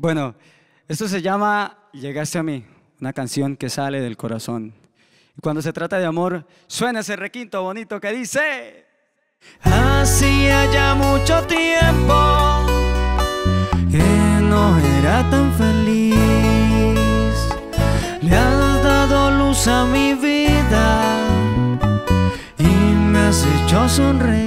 Bueno, esto se llama Llegaste a mí, una canción que sale del corazón. Y cuando se trata de amor, suena ese requinto bonito que dice: hacía ya mucho tiempo que no era tan feliz. Le has dado luz a mi vida y me has hecho sonreír.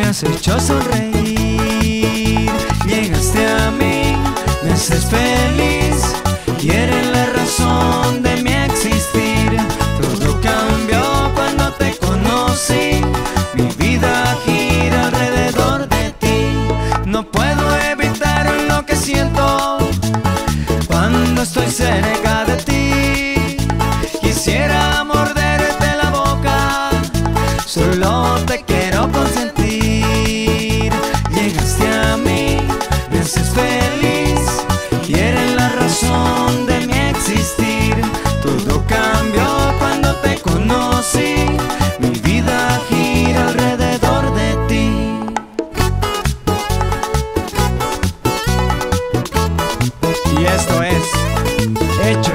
Me has hecho sonreír, llegaste a mí, me haces feliz y eres la razón de mi existir. Todo cambió cuando te conocí, mi vida gira alrededor de ti. No puedo evitar lo que siento cuando estoy cerca de ti. Quisiera morderte la boca, solo te quiero consentir. De mi existir, todo cambió cuando te conocí. Mi vida gira alrededor de ti. Y esto es hecho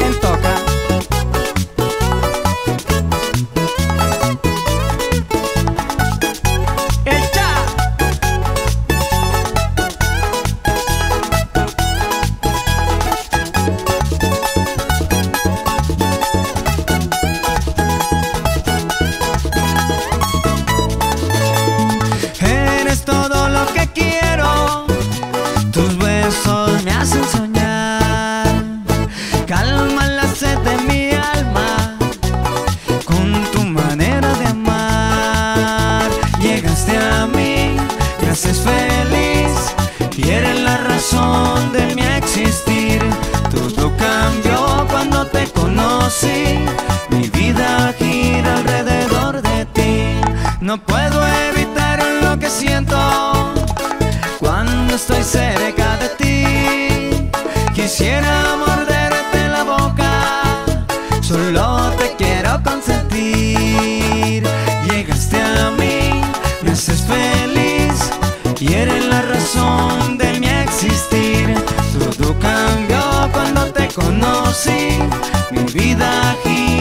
en Toca. De mi existir, todo cambió cuando te conocí. Mi vida gira alrededor de ti. No puedo evitar lo que siento cuando estoy cerca de ti. Quisiera morderte la boca, solo te quiero consentir. Llegaste a mí, me haces feliz y eres la razón de mi existir. Todo cambió cuando te conocí, mi vida giró.